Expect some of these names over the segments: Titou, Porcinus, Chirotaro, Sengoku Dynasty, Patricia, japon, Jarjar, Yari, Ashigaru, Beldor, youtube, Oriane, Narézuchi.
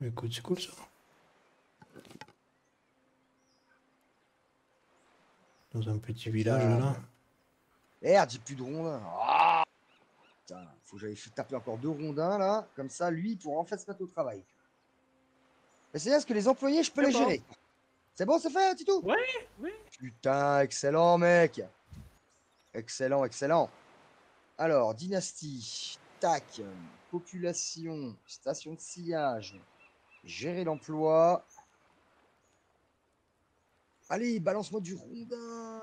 Mais écoute, c'est cool ça. Dans un petit village là. Merde, j'ai plus de rondins. Ah putain, faut que j'aille taper encore 2 rondins là. Comme ça, lui, il pourra enfin se mettre au travail. C'est là ce que les employés, je peux les gérer. C'est bon, c'est fait, Titou? Ouais, oui. Putain, excellent, mec. Excellent, excellent. Alors, dynastie, tac, population, station de sillage, gérer l'emploi. Allez, balance-moi du rondin.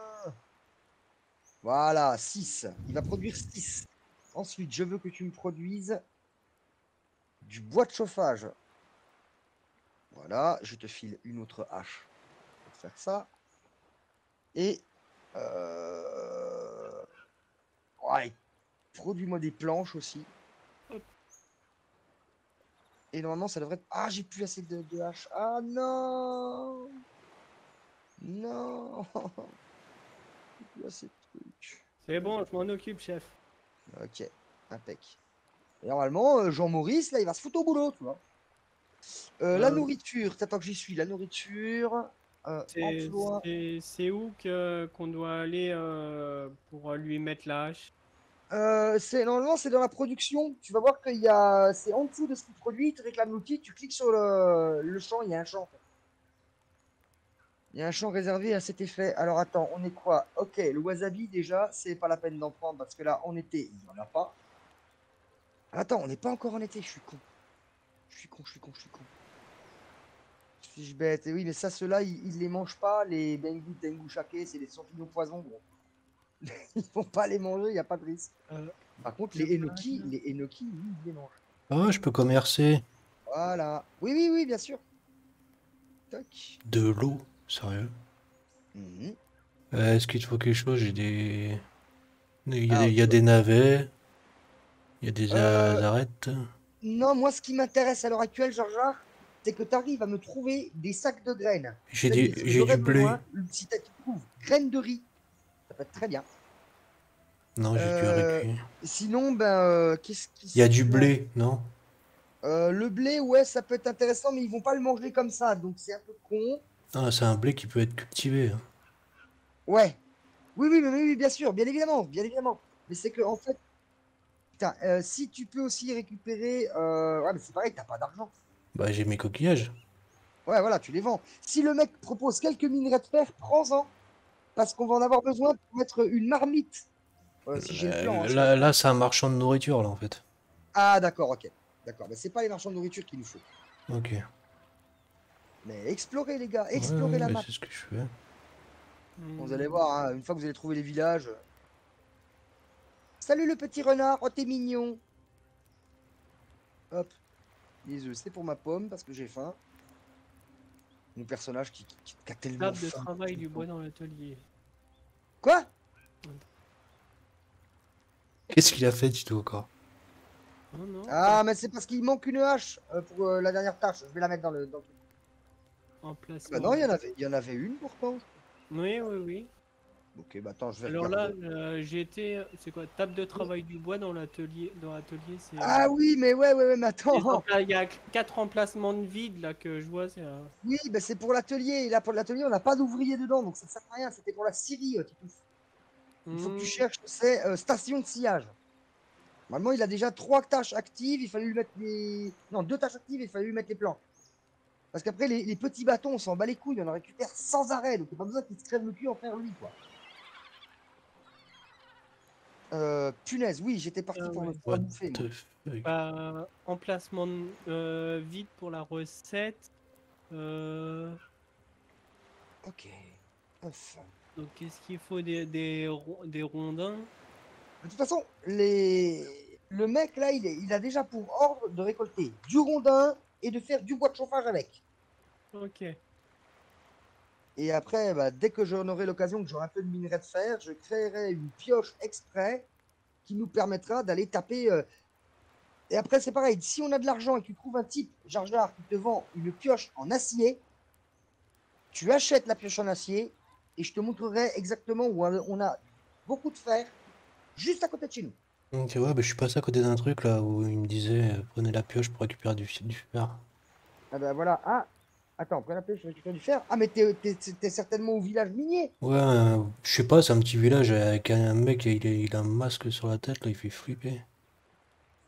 Voilà, 6. Il va produire 6. Ensuite, je veux que tu me produises du bois de chauffage. Voilà, je te file une autre hache pour faire ça. Et ouais, produis-moi des planches aussi. Et normalement, ça devrait être... Ah, j'ai plus assez de haches. Ah non, non. J'ai plus assez de trucs. C'est bon, je m'en occupe, chef. Ok, impec. Et normalement, Jean-Maurice, là, il va se foutre au boulot, tu vois. La nourriture, t'attends que j'y suis, la nourriture, emploi... C'est où qu'on doit aller pour lui mettre la hache? Normalement, c'est dans la production. Tu vas voir qu'il y a... C'est en dessous de ce qu'il produit, tu réclames l'outil, tu cliques sur le champ, il y a un champ. Il y a un champ réservé à cet effet. Alors attends, on est quoi? Ok, le wasabi déjà, c'est pas la peine d'en prendre parce que là, en été, il n'y en a pas. Attends, on n'est pas encore en été, je suis con. Je suis con. Je suis bête. Et oui, mais ça, ceux-là, ils les mangent pas. Les dengu shaké, c'est les champignons poison, gros. Ils vont pas les manger, il n'y a pas de risque. Par contre, les enoki, oui, ils les mangent. Ah, je peux commercer. Voilà. Oui, oui, oui, bien sûr. Toc. De l'eau, sérieux. Est-ce qu'il te faut quelque chose? J'ai des... Il y a des navets. Il y a des arêtes. Non, moi, ce qui m'intéresse à l'heure actuelle, Jarjar, c'est que tu arrives à me trouver des sacs de graines. J'ai du blé. Si tu trouves graines de riz, ça peut être très bien. Non, j'ai du riz. Sinon, ben, qu'est-ce qu'il y a du blé, non? Le blé, ouais, ça peut être intéressant, mais ils vont pas le manger comme ça, donc c'est un peu con. Ah, c'est un blé qui peut être cultivé. Hein. Ouais. Oui, bien sûr, bien évidemment. Mais c'est que, en fait, putain, si tu peux aussi récupérer... Ouais, mais c'est pareil, t'as pas d'argent. Bah, j'ai mes coquillages. Ouais, voilà, tu les vends. Si le mec propose quelques minerais de fer, prends-en. Parce qu'on va en avoir besoin pour mettre une marmite. Si j'ai le plan, hein, là c'est un marchand de nourriture, là, en fait. Ah, d'accord, ok. D'accord, mais c'est pas les marchands de nourriture qu'il nous faut. Ok. Mais explorez, les gars, explorez la map. C'est ce que je fais. Vous allez voir, hein, une fois que vous allez trouver les villages... Salut le petit renard, oh t'es mignon. Hop, les œufs, c'est pour ma pomme parce que j'ai faim. Mon personnage qui a tellement faim. Table de travail du bois dans l'atelier. Quoi? Qu'est-ce qu'il a fait du tout encore? Oh, non. Ah mais c'est parce qu'il manque une hache pour la dernière tâche. Je vais la mettre dans le truc. En place. Bah non, il y en avait une pourtant. Oui. Ok, bah attends, je vais... Alors regarder. Là, j'ai été... C'est quoi? Table de travail du bois dans l'atelier. C'est... Ah oui, mais ouais, mais attends. Il y a 4 emplacements de vide, là, que je vois. Oui, bah c'est pour l'atelier. Et là, pour l'atelier, on n'a pas d'ouvrier dedans, donc ça ne sert à rien. C'était pour la Syrie. Il faut que tu cherches, c'est station de sillage. Normalement, il a déjà 3 tâches actives. Il fallait lui mettre les... Non, 2 tâches actives, il fallait lui mettre les planches. Parce qu'après, les petits bâtons, on s'en bat les couilles. On en récupère sans arrêt. Donc, il n'y a pas besoin qu'il se crève le cul en faire lui, quoi. Punaise, oui, j'étais parti pour me faire bouffer. Emplacement vide pour la recette. Ok. Enfin. Donc, qu'est-ce qu'il faut des rondins? De toute façon, le mec là, il a déjà pour ordre de récolter du rondin et de faire du bois de chauffage avec. Ok. Et après, bah, dès que j'en aurai l'occasion, que j'aurai un peu de minerai de fer, je créerai une pioche exprès qui nous permettra d'aller taper. Et après, c'est pareil. Si on a de l'argent et que tu trouves un type, Jarjar, qui te vend une pioche en acier, tu achètes la pioche en acier et je te montrerai exactement où on a beaucoup de fer juste à côté de chez nous. Ok, ouais, bah, je suis passé à côté d'un truc là où il me disait prenez la pioche pour récupérer du fer. Ah bah voilà, ah attends, prends la pêche, je récupère du fer. Ah mais t'es certainement au village minier. Ouais, je sais pas, c'est un petit village avec un mec, il a un masque sur la tête, là, il fait flipper.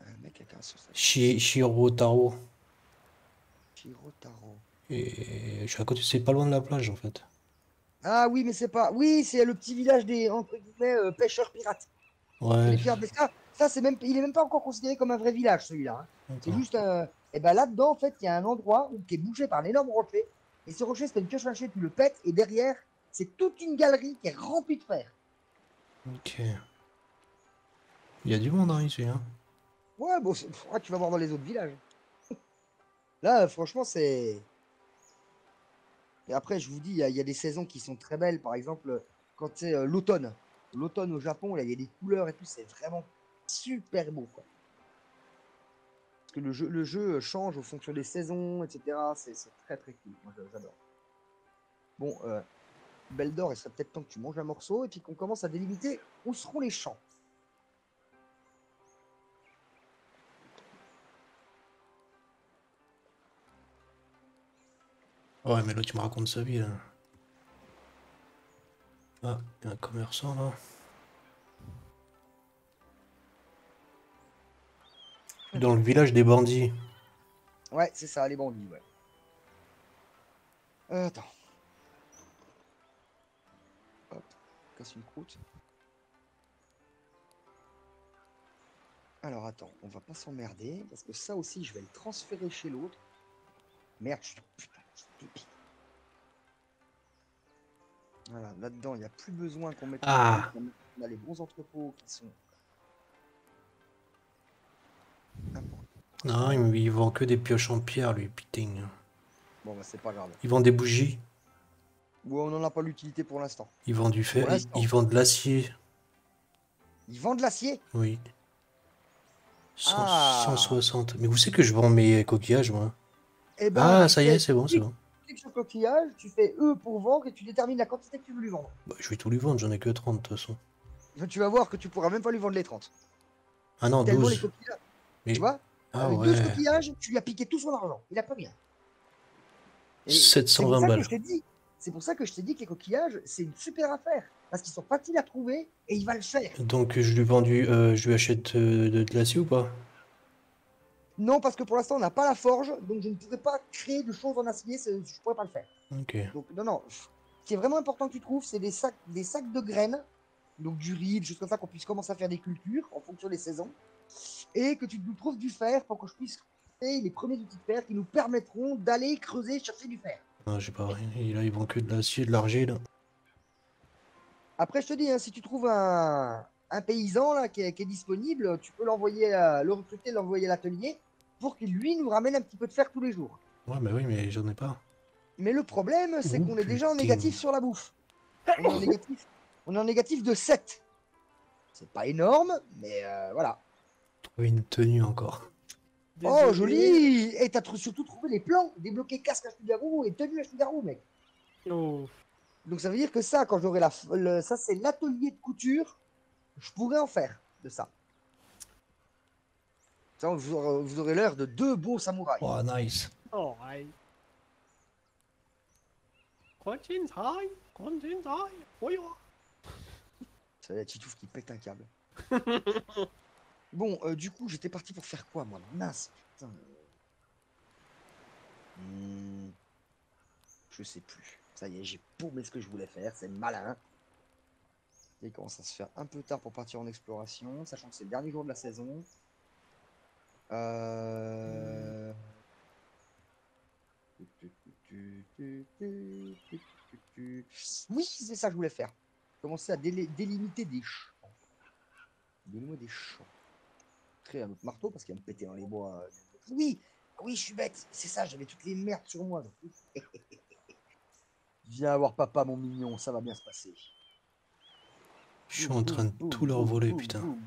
Un mec avec un masque sur la tête. Chirotaro. Chirotaro. Et je suis à côté, c'est pas loin de la plage en fait. Ah oui, mais c'est pas... Oui, c'est le petit village des, entre guillemets, pêcheurs pirates. Ouais. Ça, c'est même... Il est même pas encore considéré comme un vrai village, celui-là. Hein. C'est juste un... Et ben là-dedans, en fait, il y a un endroit qui est bougé par un énorme rocher. Et ce rocher, c'est une pioche lâchée, tu le pètes, et derrière, c'est toute une galerie qui est remplie de fer. Ok. Il y a du monde, hein, ici, hein. Ouais, bon, tu vas voir dans les autres villages. Là, franchement, c'est... Et après, je vous dis, il y a des saisons qui sont très belles. Par exemple, quand c'est l'automne. L'automne au Japon, là, il y a des couleurs et tout. C'est vraiment super beau, quoi. Parce que le jeu change en fonction des saisons, etc. C'est très, très cool. Moi, j'adore. Bon, Beldor, il serait peut-être temps que tu manges un morceau et puis qu'on commence à délimiter où seront les champs. Ouais, mais là, tu me racontes sa vie, là. Ah, il y a un commerçant, là. Dans le village des bandits. Ouais, c'est ça, les bandits, ouais. Attends. Hop, casse une croûte. Alors, attends, on va pas s'emmerder, parce que ça aussi, je vais le transférer chez l'autre. Merde, putain. Voilà, là-dedans, il n'y a plus besoin qu'on mette... Ah. On a les bons entrepôts qui sont... Non, il vend que des pioches en pierre, lui, putain. Bon, bah, c'est pas grave. Il vend des bougies. Ouais, on n'en a pas l'utilité pour l'instant. Il vend du fer, il vend de l'acier. Il vend de l'acier? Oui. 100, ah. 160. Mais où c'est que je vends mes coquillages, moi? Eh ben, ah, ça y est, c'est bon, c'est bon. Sur coquillage, tu fais E pour vendre et tu détermines la quantité que tu veux lui vendre. Bah, je vais tout lui vendre, j'en ai que 30 de toute façon. Tu vas voir que tu pourras même pas lui vendre les 30. Ah non, 12. Mais... Tu vois, ah, avec ouais. 12 coquillages, tu lui as piqué tout son argent. Il a pas bien. Et 720 balles. C'est pour ça que je t'ai dit que les coquillages, c'est une super affaire. Parce qu'ils sont faciles à trouver et il va le faire. Donc je lui vends du, je lui achète de l'acier ou pas? Non, parce que pour l'instant, on n'a pas la forge, donc je ne pourrais pas créer de choses en acier, je ne pourrais pas le faire. Okay. Donc, non, non. Ce qui est vraiment important que tu trouves, c'est des sacs de graines, donc du riz, juste comme ça, qu'on puisse commencer à faire des cultures en fonction des saisons, et que tu nous trouves du fer pour que je puisse créer les premiers outils de fer qui nous permettront d'aller creuser, chercher du fer. Non, j'ai pas rien. Et là, ils vendent que de l'acier, de l'argile. Après, je te dis, hein, si tu trouves un paysan là, qui est disponible, tu peux l'envoyer, le recruter, l'envoyer à l'atelier, pour qu'il, lui, nous ramène un petit peu de fer tous les jours. Ouais, mais oui, mais j'en ai pas. Mais le problème, c'est qu'on est déjà en négatif sur la bouffe. On est en négatif de 7. C'est pas énorme, mais voilà. Trouver une tenue encore. Désolé. Oh, joli. Et t'as surtout trouvé les plans, débloquer casque à Shugaru et tenue à Shugaru, mec. Oh. Donc ça veut dire que ça, quand j'aurai ça c'est l'atelier de couture, je pourrais en faire de ça. Vous aurez l'air de deux beaux samouraïs. Oh, nice. Oh, hi. C'est la Titouf qui pète un câble. Bon, du coup, j'étais parti pour faire quoi, moi? Mince, putain. Je sais plus. Ça y est, j'ai paumé ce que je voulais faire. C'est malin. Il commence à se faire un peu tard pour partir en exploration, sachant que c'est le dernier jour de la saison. Oui, c'est ça que je voulais faire. Commencer à délimiter des champs. Donnez-moi des champs. Créer un autre marteau parce qu'il va me péter dans les bois. Oui, oui, je suis bête. C'est ça, j'avais toutes les merdes sur moi. Donc... Viens voir papa, mon mignon, ça va bien se passer. Je suis en train de tout leur voler, putain.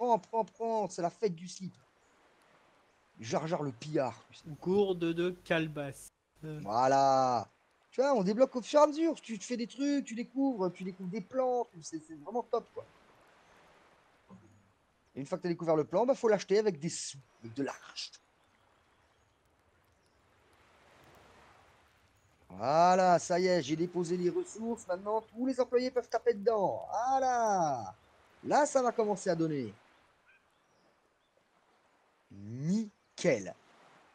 Prends, c'est la fête du slip. Jarjar le pillard. Gourde de calebasse. Voilà. Tu vois, on débloque au fur et à mesure. Tu fais des trucs, tu découvres des plans. C'est vraiment top, quoi. Et une fois que tu as découvert le plan, bah faut l'acheter avec des sous, avec de l'argent. Voilà, ça y est, j'ai déposé les ressources. Maintenant, tous les employés peuvent taper dedans. Voilà. Là, ça va commencer à donner. Nickel.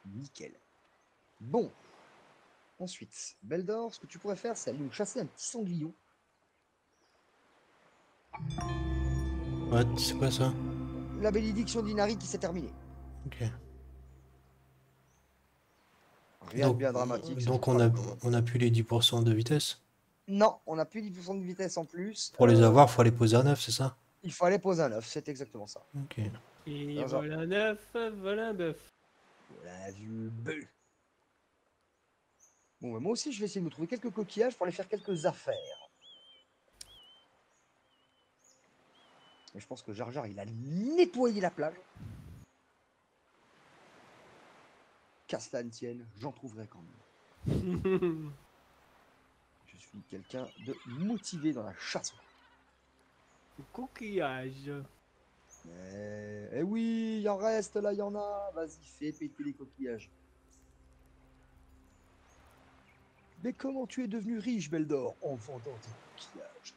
Nickel. Bon. Ensuite, Beldor, ce que tu pourrais faire, c'est aller nous chasser un petit sanglion. What? C'est quoi ça? La bénédiction d'Inari qui s'est terminée. Ok. Rien de bien dramatique. Donc on a plus les 10% de vitesse? Non, on n'a plus les 10% de vitesse en plus. Pour les avoir, il faut aller poser un 9, c'est ça? Il faut aller poser un 9, c'est exactement ça. Ok. Et voilà un 9, voilà un bœuf. Voilà du bœuf. Bon, bah moi aussi, je vais essayer de nous trouver quelques coquillages pour aller faire quelques affaires. Et je pense que Jarjar, il a nettoyé la plage. Qu'à cela ne tienne, j'en trouverai quand même. Je suis quelqu'un de motivé dans la chasse. Coquillage. Eh oui, il en reste là, il y en a. Vas-y, fais péter les coquillages. Mais comment tu es devenu riche, Beldor, en vendant des coquillages?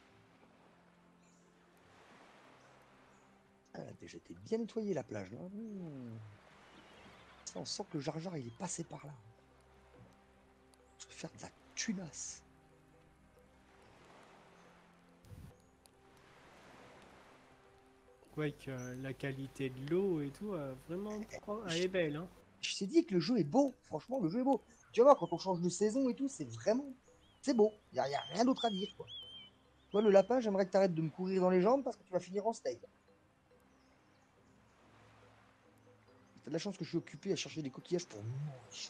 Ah, déjà, t'es bien nettoyé la plage, là. On sent que Jarjar, il est passé par là. Se faire de la tunasse. Ouais, que la qualité de l'eau et tout, vraiment, elle est belle. Hein. Je t'ai dit que le jeu est beau. Franchement, le jeu est beau. Tu vois, quand on change de saison et tout, c'est vraiment... C'est beau. Il n'y a rien d'autre à dire, quoi. Toi, le lapin, j'aimerais que tu arrêtes de me courir dans les jambes parce que tu vas finir en steak. T'as de la chance que je suis occupé à chercher des coquillages pour manger.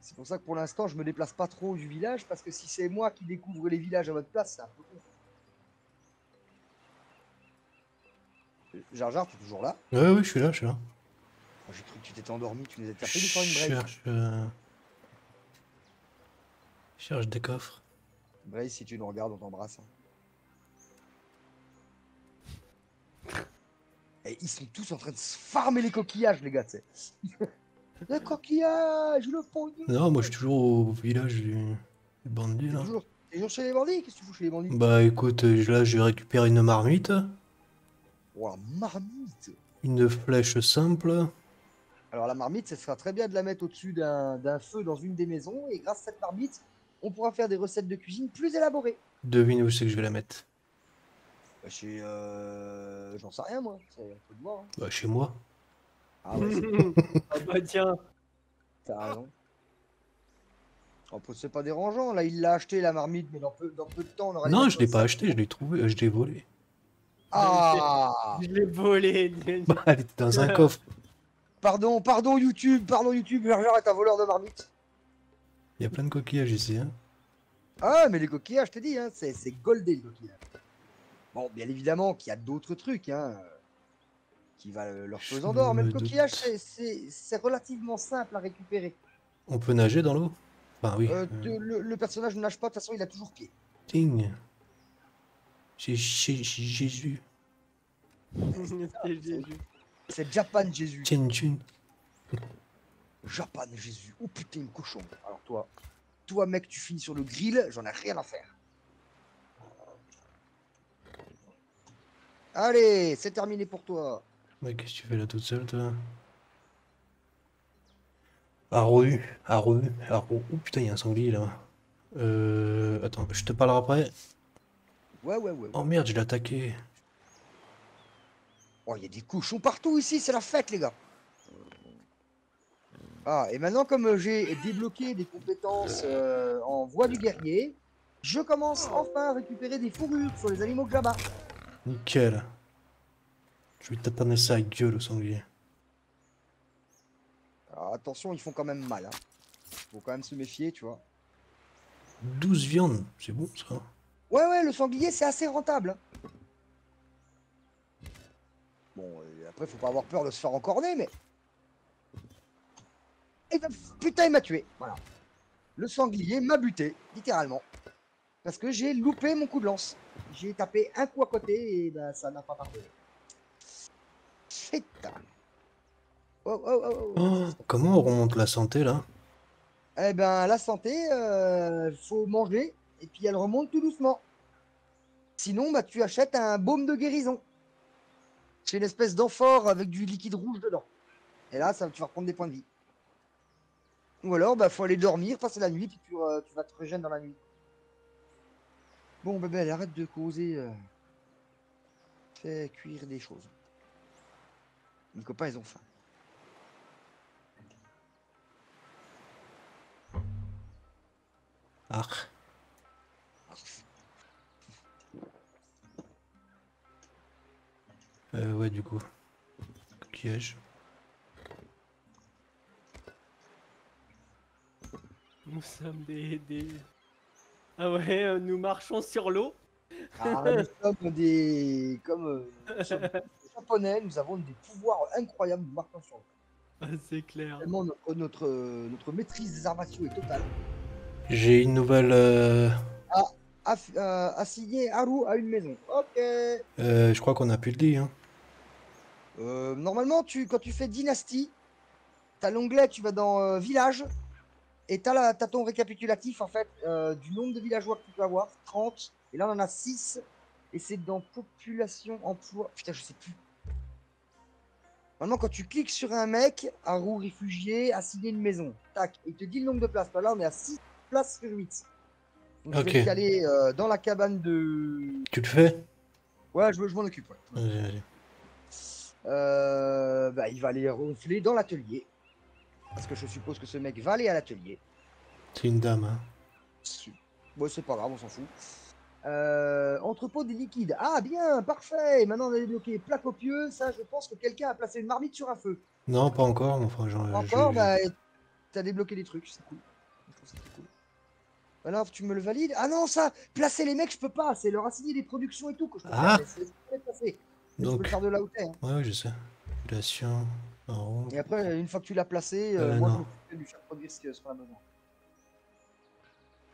C'est pour ça que pour l'instant, je me déplace pas trop du village parce que si c'est moi qui découvre les villages à votre place, c'est un peu con. Jarjar, tu es toujours là? Oui, oui, je suis là, je suis là. Oh, j'ai cru que tu t'étais endormi, tu nous as tapé de faire une brève. Je cherche des coffres. Bref, si tu nous regardes, on t'embrasse. Hein. Et ils sont tous en train de se farmer les coquillages, les gars, tu sais. Le coquillage, le pondu. Non, moi je suis toujours au village du bandit, là. Toujours chez les bandits? Qu'est-ce que tu fous chez les bandits? Bah écoute, là je récupère une marmite. Wow, marmite. Une flèche simple. Alors la marmite, ce sera très bien de la mettre au-dessus d'un feu dans une des maisons. Et grâce à cette marmite, on pourra faire des recettes de cuisine plus élaborées. Devine où c'est que je vais la mettre. Bah, chez... J'en sais rien, moi. C'est un peu de voir, hein. Bah chez moi. Ah ouais. Ah bah tiens. T'as raison. En plus, c'est pas dérangeant. Là, il l'a acheté, la marmite, mais dans peu de temps, on aura... Non, je l'ai pas acheté, je l'ai trouvé, je l'ai volé. Ah, je l'ai volé. Bah, elle était dans un coffre. Pardon, pardon YouTube, Jarjar est un voleur de marmite. Il y a plein de coquillages ici, hein. Ah, mais les coquillages, je te dis, hein, c'est goldé le coquillage. Bon, bien évidemment qu'il y a d'autres trucs, hein, qui va leur faisant d'or. Mais le coquillage, c'est relativement simple à récupérer. On peut nager dans l'eau? Enfin, oui. Le personnage ne nage pas, de toute façon, il a toujours pied. Ting. Jésus. C'est Japan Jésus. Tienjun. Japan Jésus. Oh putain, une cochon. Alors toi mec, tu finis sur le grill, j'en ai rien à faire. Allez, c'est terminé pour toi. Mais qu'est-ce que tu fais là toute seule, toi? Arru. Oh putain, il y a un sanglier là. Attends, je te parlerai après. Ouais. Oh merde, je l'ai attaqué. Oh, il y a des cochons partout ici, c'est la fête, les gars. Ah, et maintenant, comme j'ai débloqué des compétences en voie du guerrier, je commence enfin à récupérer des fourrures sur les animaux que j'abats. Nickel. Je vais t'attarder ça à gueule, le sanglier. Alors, attention, ils font quand même mal. Hein. Faut quand même se méfier, tu vois. 12 viandes, c'est bon, ça. Ouais, le sanglier, c'est assez rentable. Bon, après, faut pas avoir peur de se faire encorner, mais... Et ben, putain, il m'a tué, voilà. Le sanglier m'a buté, littéralement. Parce que j'ai loupé mon coup de lance. J'ai tapé un coup à côté et ben, ça n'a pas pardonné. Putain. Comment on remonte la santé là? Eh ben la santé, faut manger et puis elle remonte tout doucement. Sinon, bah, tu achètes un baume de guérison. C'est une espèce d'amphore avec du liquide rouge dedans. Et là, ça, tu vas reprendre des points de vie. Ou alors, bah, faut aller dormir, passer la nuit, puis tu vas te régénérer dans la nuit. Bon, bébé, elle arrête de causer. Fais cuire des choses. Mes copains, ils ont faim. Ah. Ouais, du coup. Coquillage. Nous sommes des... Ah ouais, nous marchons sur l'eau. Ah, nous sommes des... Comme... japonais, nous avons des pouvoirs incroyables, nous marchons sur l'eau. Ah, c'est clair. Vraiment, notre maîtrise des arts martiaux est totale. J'ai une nouvelle... Assigner Haru à une maison. Ok. Je crois qu'on a pu le dire. Hein. Normalement, quand tu fais dynastie, t'as l'onglet, tu vas dans village, et t'as ton récapitulatif en fait du nombre de villageois que tu peux avoir, 30, et là on en a 6, et c'est dans population, emploi, putain je sais plus. Normalement quand tu cliques sur un mec, Haru réfugié, assigner une maison, tac, il te dit le nombre de places, là on est à 6 places sur 8. Donc okay. Je vais aller dans la cabane de... Tu le fais? Ouais, je m'en occupe. Ouais. Allez, allez. Bah, il va aller ronfler dans l'atelier. Parce que je suppose que ce mec va aller à l'atelier. C'est une dame, hein. Bon, c'est pas grave, on s'en fout. Entrepôt des liquides. Ah, bien, parfait. Maintenant, on a débloqué plaque opieuse. Ça, je pense que quelqu'un a placé une marmite sur un feu. Non, pas encore. Mais enfin, encore, bah, t'as débloqué des trucs, c'est cool. Je pense que c'est cool. Alors tu me le valides? Ah non, ça, placer les mecs, je peux pas. C'est leur assigner des productions et tout que je peux faire. Donc, je peux le faire de la hauteur. Hein. Ouais, je sais. Population, en rond. Et après, une fois que tu l'as placé, moi, je vais lui faire produire ce qu'on a besoin.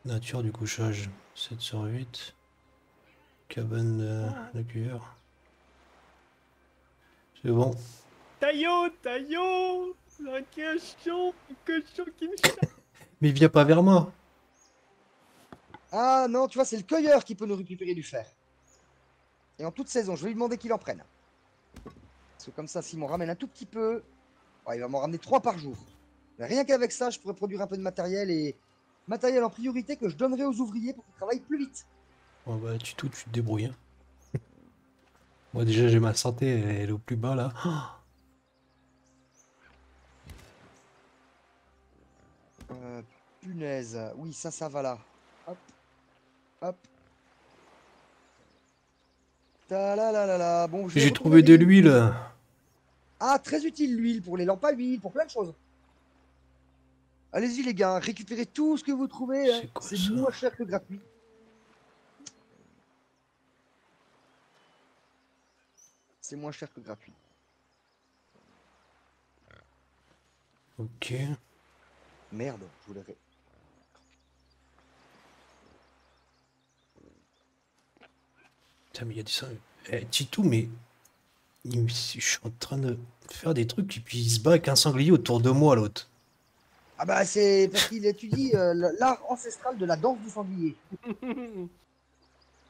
Nature du couchage, 7 sur 8. Cabane d'accueilleur. C'est bon. Taillot, la question qui me chasse. Mais viens pas vers moi. Ah non, tu vois, c'est le cueilleur qui peut nous récupérer du fer. Et en toute saison, je vais lui demander qu'il en prenne. Parce que comme ça, s'il m'en ramène un tout petit peu... Oh, il va m'en ramener 3 par jour. Mais rien qu'avec ça, je pourrais produire un peu de matériel et... Matériel en priorité que je donnerai aux ouvriers pour qu'ils travaillent plus vite. Bon bah, Titou, tu te débrouilles. Hein. Moi déjà, j'ai ma santé, elle est au plus bas là. Punaise, oui, ça va là. Hop. Hop. Bon, j'ai trouvé de l'huile. Ah, très utile l'huile pour les lampes à huile, pour plein de choses. Allez-y les gars, récupérez tout ce que vous trouvez. C'est hein. Moins cher que gratuit. C'est moins cher que gratuit. Ok. Merde, je voulais... Putain, mais il y a des... Titou, mais je suis en train de faire des trucs et puis il se bat avec un sanglier autour de moi, l'autre. Ah bah c'est parce qu'il étudie l'art ancestral de la danse du sanglier. Ne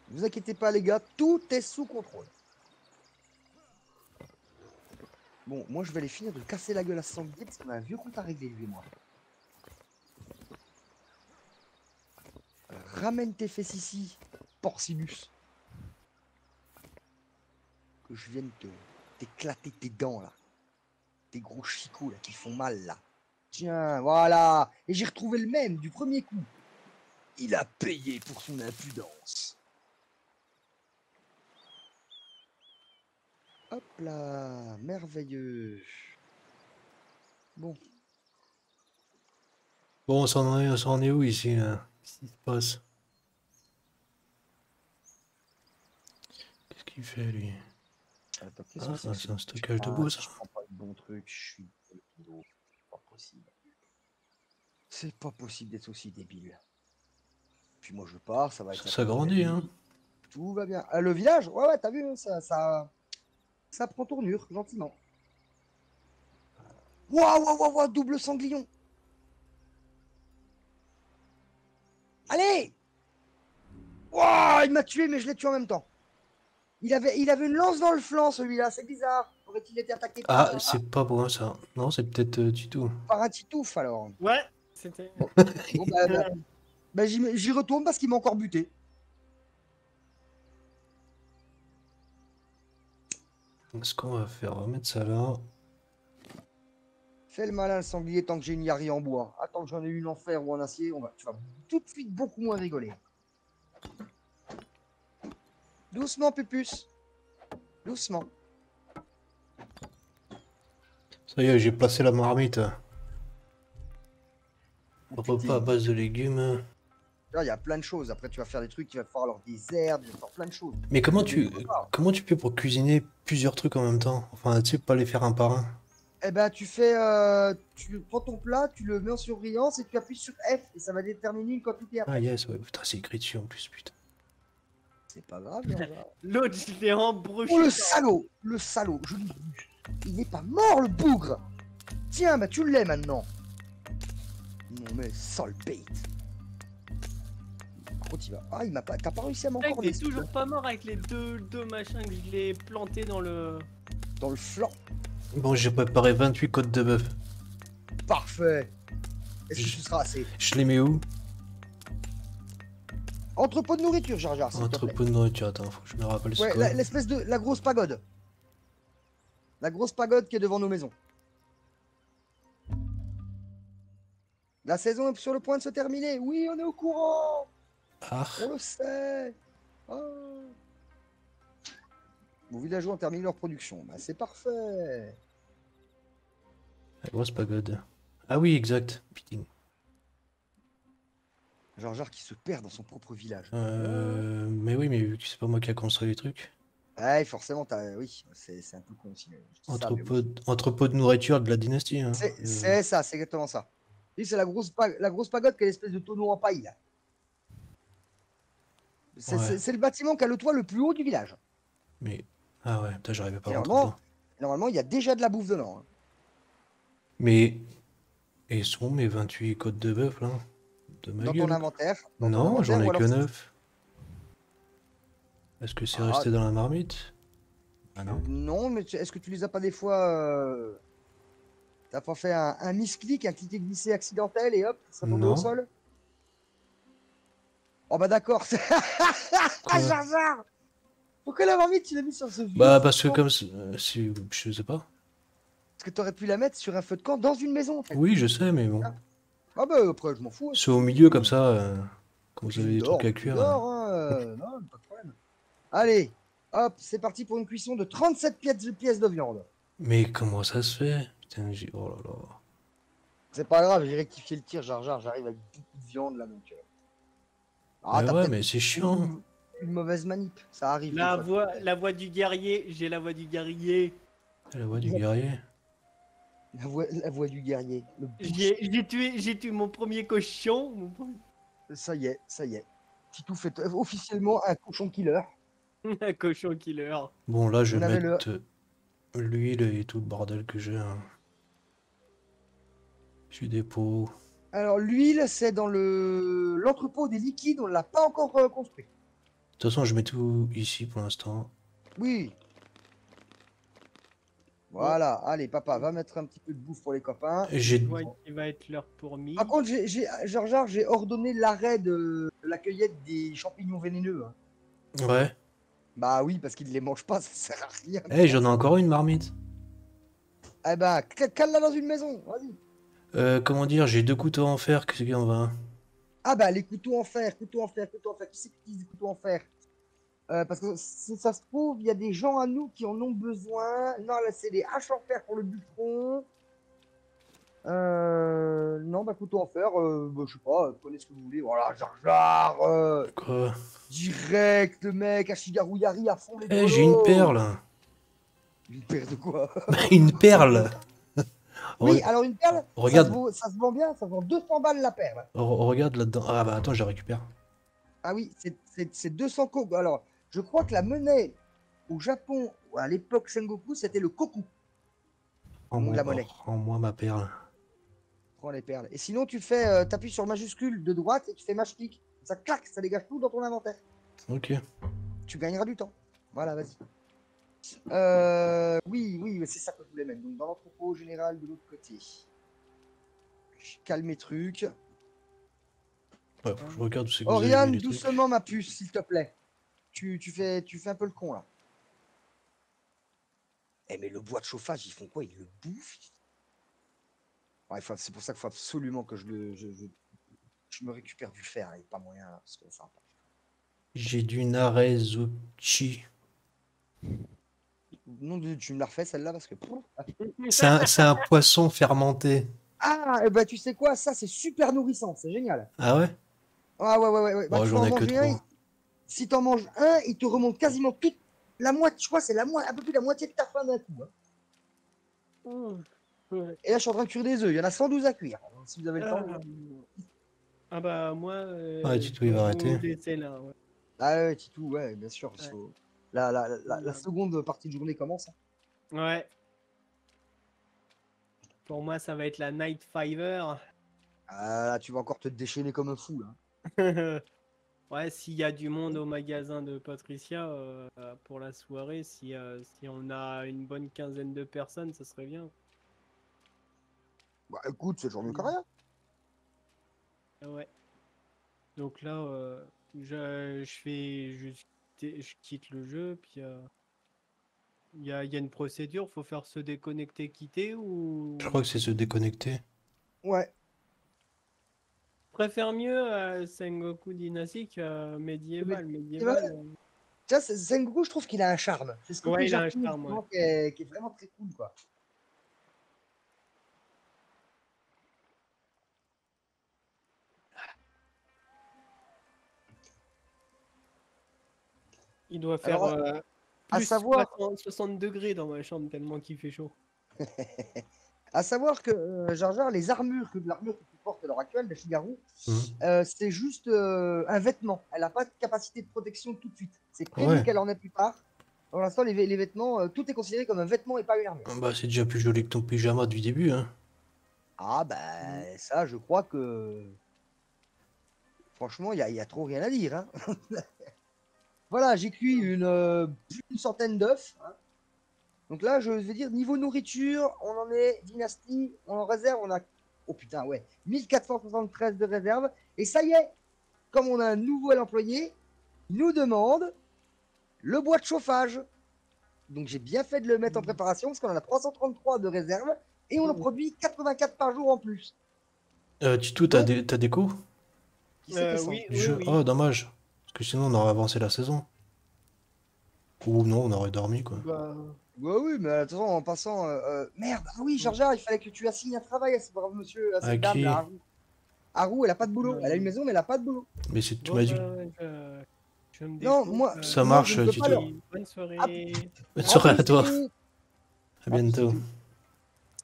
vous inquiétez pas les gars, tout est sous contrôle. Bon, moi je vais aller finir de casser la gueule à ce sanglier parce qu'on a un vieux compte à régler, lui et moi. Ramène tes fesses ici, Porcinus. Que je vienne t'éclater tes dents là. Tes gros chicots là qui font mal là. Tiens, voilà. Et j'ai retrouvé le même du premier coup. Il a payé pour son impudence. Hop là, merveilleux. Bon. Bon, on s'en est où ici là? Qu'est-ce qui se passe? Qu'est-ce qu'il fait lui? Attends, c'est un stockage de bois, ça. Je prends pas le bon truc, je suis débile. C'est pas possible. C'est pas possible d'être aussi débile. Puis moi je pars, ça va être... Ça grandit, hein. Tout va bien. Le village, ouais, t'as vu, ça prend tournure, gentiment. Waouh, double sanglion. Allez! Waouh, il m'a tué, mais je l'ai tué en même temps. Il avait une lance dans le flanc, celui-là, c'est bizarre. Aurait-il été attaqué par... Ah, c'est pas bon, ça. Non, c'est peut-être Titou. Par un Titouf, alors. Ouais, c'était... Bon, bon bah, j'y retourne parce qu'il m'a encore buté. Ce qu'on va faire, on va mettre ça là. Fais le malin, le sanglier, tant que j'ai une Yari en bois. Attends que j'en ai une en fer ou en acier, tu vas tout de suite beaucoup moins rigoler. Doucement, Pupus. Doucement. Ça y est, j'ai placé la marmite. Repas à base de légumes. Là, il y a plein de choses. Après, tu vas faire des trucs, tu vas faire alors des herbes, tu vas faire plein de choses. Mais comment tu peux pour cuisiner plusieurs trucs en même temps? Enfin, tu sais, pas les faire un par un. Eh ben, tu fais... tu prends ton plat, tu le mets en surbrillance et tu appuies sur F. Et ça va déterminer une quantité. Ah yes, ouais. Putain, c'est écrit dessus en plus, putain. C'est pas grave, l'autre il est embrouillé. Oh le salaud, le salaud, je l'ai vu. Il n'est pas mort le bougre. Tiens, bah tu l'es maintenant. Non mais sale bait. Ah il m'a pas, t'as pas réussi à m'encore. Il est toujours pas mort avec les deux machins que je l'ai planté dans le flanc. Bon, j'ai préparé 28 côtes de bœuf. Parfait. Est-ce que ce sera assez? Je les mets où? Entrepôt de nourriture, Jarjar. Entrepôt de nourriture, attends, faut que je me rappelle ça. Ouais, l'espèce de... la grosse pagode. La grosse pagode qui est devant nos maisons. La saison est sur le point de se terminer. Oui, on est au courant. Ah. On le sait. Oh. Vos villageois ont terminé leur production. Bah, c'est parfait. La grosse pagode. Ah oui, exact. Putain. Jarjar qui se perd dans son propre village. Mais oui, mais vu que c'est pas moi qui a construit les trucs. Ouais, forcément, oui, c'est un peu con aussi. Entrepôt de nourriture de la dynastie. Hein. C'est ça, c'est exactement ça. C'est la grosse pagode qui a l'espèce de tonneau en paille. C'est ouais. Le bâtiment qui a le toit le plus haut du village. Mais. Ah ouais, putain, j'arrivais pas à rentrer dedans. Normalement, il y a déjà de la bouffe dedans. Hein. Mais. Et sont mes 28 côtes de bœuf là? Dans ton inventaire? Non, j'en ai que 9. Est-ce que c'est resté dans la marmite? Ah non. Non, mais est-ce que tu les as pas des fois... T'as pas fait un misclic, un cliquer glissé accidentel et hop, ça tombe au sol? Oh bah d'accord, c'est... Jarjar! Pourquoi la marmite tu l'as mis sur ce vieux? Bah parce que comme... je sais pas. Parce que t'aurais pu la mettre sur un feu de camp dans une maison en fait. Oui, je sais, mais bon... Ah bah après je m'en fous. C'est au milieu comme ça, quand vous avez des trucs à cuire. Non, pas de problème. Allez, hop, c'est parti pour une cuisson de 37 pièces de viande. Mais comment ça se fait? Putain, j'ai... Oh là là. C'est pas grave, j'ai rectifié le tir, Jarjar, j'arrive avec beaucoup de viande là donc... Ah mais ouais, mais c'est chiant. Une mauvaise manip, ça arrive. La voix du guerrier, j'ai la voix du guerrier. La voix du guerrier. La voix du guerrier. J'ai tué mon premier cochon. Ça y est, ça y est. Titou fait officiellement un cochon killer. Un cochon killer. Bon, là, je vais mettre l'huile et tout le bordel que j'ai. Hein. J'ai des pots. Alors, l'huile, c'est dans l'entrepôt des liquides. On l'a pas encore construit. De toute façon, je mets tout ici pour l'instant. Oui. Voilà, allez papa, va mettre un petit peu de bouffe pour les copains. Il va être l'heure pour mi. Par contre, Jarjar, j'ai ordonné l'arrêt de la cueillette des champignons vénéneux. Hein. Ouais. Bah oui, parce qu'ils ne les mangent pas, ça sert à rien. Eh, hey, j'en ai encore une marmite. Eh ben, cale-la dans une maison, vas-y. Comment dire, j'ai 2 couteaux en fer, qu'est-ce qu'il en va? Ah bah, les couteaux en fer, qui c'est qui utilise des couteaux en fer? Parce que si ça se trouve, il y a des gens à nous qui en ont besoin. Non, là, c'est des haches en fer pour le bûcheron. Non, bah, couteau en fer, bah, je sais pas, prenez ce que vous voulez. Voilà, Jarjar. Quoi? Direct, le mec, Ashigaru Yari à fond. Eh, j'ai une perle. Une perle de quoi? Une perle. Oui, alors une perle, regarde. Ça se vend bien, ça se vend 200 balles la perle. Regarde là-dedans. Ah, bah, attends, je la récupère. Ah oui, c'est 200 koku. Alors, je crois que la monnaie au Japon, à l'époque Sengoku, c'était le koku. Rends-moi la monnaie. Rends-moi ma perle. Prends les perles. Et sinon, tu fais, t'appuies sur majuscule de droite et tu fais match click. Ça claque, ça dégage tout dans ton inventaire. Ok. Tu gagneras du temps. Voilà, vas-y. Oui, c'est ça que je voulais mettre. Donc, dans l'entrepôt général de l'autre côté. Je calme mes trucs. Ouais, faut que je regarde où c'est que vous avez mis les Oriane, doucement ma puce, s'il te plaît. Tu fais un peu le con, là. Eh, mais le bois de chauffage, ils font quoi? Ils le bouffent? Ouais, c'est pour ça qu'il faut absolument que je me récupère du fer. Il n'y a pas moyen. Parce que ça... J'ai du Narézuchi. Non, tu me la refais celle-là parce que... C'est un poisson fermenté. Ah, et bah, tu sais quoi? Ça, c'est super nourrissant. C'est génial. Ah ouais? Ah ouais. Bah, bon, j'en ai que trois. Si t'en manges un, il te remonte quasiment toute la moitié. Je crois c'est un peu plus la moitié de ta faim d'un coup. Hein. Et là, je suis en train de cuire des œufs. Il y en a 112 à cuire. Si vous avez le temps. Ah bah, moi... Titou, il va arrêter. Là, ouais. Ah ouais, Titou, ouais, bien sûr. Ouais. Faut... La seconde partie de journée commence. Hein. Ouais. Pour moi, ça va être la Night Fiver. Ah, là, tu vas encore te déchaîner comme un fou, là. Ouais, s'il y a du monde au magasin de Patricia pour la soirée, si on a une bonne quinzaine de personnes, ça serait bien. Bah écoute, c'est le jour de carrière. Ouais. Donc là, je quitte le jeu, puis il y a une procédure, faut faire se déconnecter, quitter ou... Je crois que c'est se déconnecter. Ouais. Je préfère mieux Sengoku dynastique médiéval. Tiens, Sengoku, je trouve qu'il a un charme. C'est ce que ouais, il a un charme, ouais. qui est vraiment très cool, quoi. Il doit faire... Alors, à savoir 60 degrés dans ma chambre tellement qu'il fait chaud. À savoir que Jarjar, les armures que tu portes à l'heure actuelle, la Figaro, c'est juste un vêtement. Elle n'a pas de capacité de protection tout de suite. C'est prévu qu'elle en ait plus tard. Pour l'instant, les vêtements, tout est considéré comme un vêtement et pas une armure. Bah, c'est déjà plus joli que ton pyjama du début. Hein. Ah bah ça, je crois que... Franchement, il y a trop rien à dire. Hein. Voilà, j'ai cuit plus d'une centaine d'œufs. Hein. Donc là, je vais dire, niveau nourriture, on en est, dynastie, on en réserve, on a... Oh putain, ouais, 1473 de réserve. Et ça y est, comme on a un nouvel employé, il nous demande le bois de chauffage. Donc j'ai bien fait de le mettre en préparation, parce qu'on en a 333 de réserve, et on en produit 84 par jour en plus. Titou, t'as des coups? Oui. Oh, dommage. Parce que sinon, on aurait avancé la saison. Ou non, on aurait dormi, quoi. Bah... Ouais, oui, mais attends, en passant... Merde, ah oui, Jarjar, il fallait que tu assignes un travail à ce brave monsieur, à cette dame, là, Haru. Haru, elle a pas de boulot. Elle a une maison, mais elle a pas de boulot. Mais c'est tout magique. Non, moi... Ça marche, Titou. Bonne soirée. Bonne soirée à toi. À bientôt.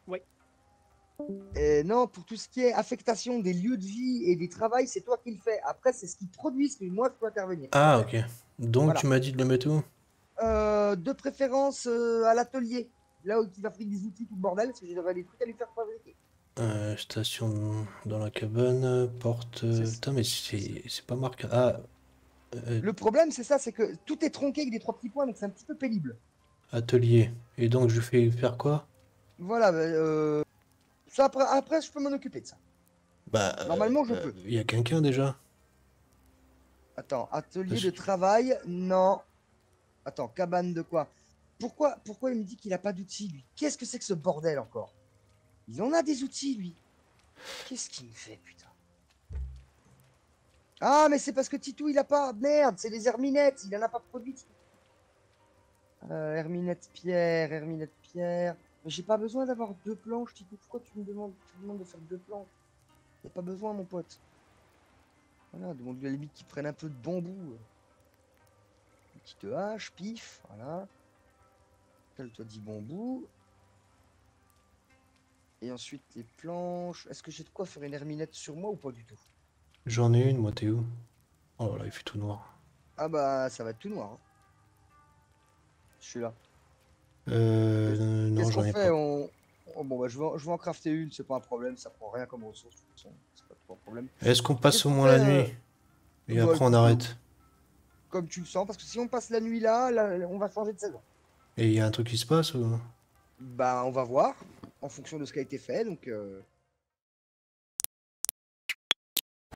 Ouais. Non, pour tout ce qui est affectation des lieux de vie et des travails, c'est toi qui le fais. Après, c'est ce qu'ils produisent que moi, je peux intervenir. Ah, ok. Donc, voilà. Tu m'as dit de le mettre où? De préférence à l'atelier, là où il va faire des outils tout le bordel, parce que j'avais des trucs à lui faire fabriquer. Station dans la cabane, porte... Putain, mais c'est pas marqué. Ah, le problème, c'est ça, c'est que tout est tronqué avec des trois petits points, donc c'est un petit peu pénible. Atelier. Et donc, je fais faire quoi? Voilà, ça, après, je peux m'en occuper de ça. Bah, normalement, je peux. Il y a quelqu'un, déjà. Attends, atelier de travail, non... Attends, cabane de quoi? Pourquoi il me dit qu'il n'a pas d'outils, lui? Qu'est-ce que c'est que ce bordel, encore? Il en a des outils, lui. Qu'est-ce qu'il me fait, putain? Ah, mais c'est parce que Titou, il n'a pas... Merde, c'est des herminettes, il n'en a pas produit. Herminette pierre... Mais j'ai pas besoin d'avoir deux planches, Titou. Pourquoi tu me demandes de faire deux planches? Il n'y a pas besoin, mon pote. Voilà, demande-lui à la limite qu'il prenne un peu de bambou. Petite hache, pif, voilà. Elle te dit bambou. Et ensuite les planches. Est-ce que j'ai de quoi faire une herminette sur moi ou pas du tout? J'en ai une, moi, t'es où? Oh là, il fait tout noir. Ah bah, ça va être tout noir. Hein. Je suis là. Non, j'en ai pas. Oh, bon, bah, je vais en crafter une, c'est pas un problème, ça prend rien comme ressource, de toute façon, c'est pas trop un problème. Est-ce qu'on passe au moins la nuit? Et bah, après on arrête. Comme tu le sens, parce que si on passe la nuit là, on va changer de saison. Et il y a un truc qui se passe ou... Bah, on va voir, en fonction de ce qui a été fait, donc...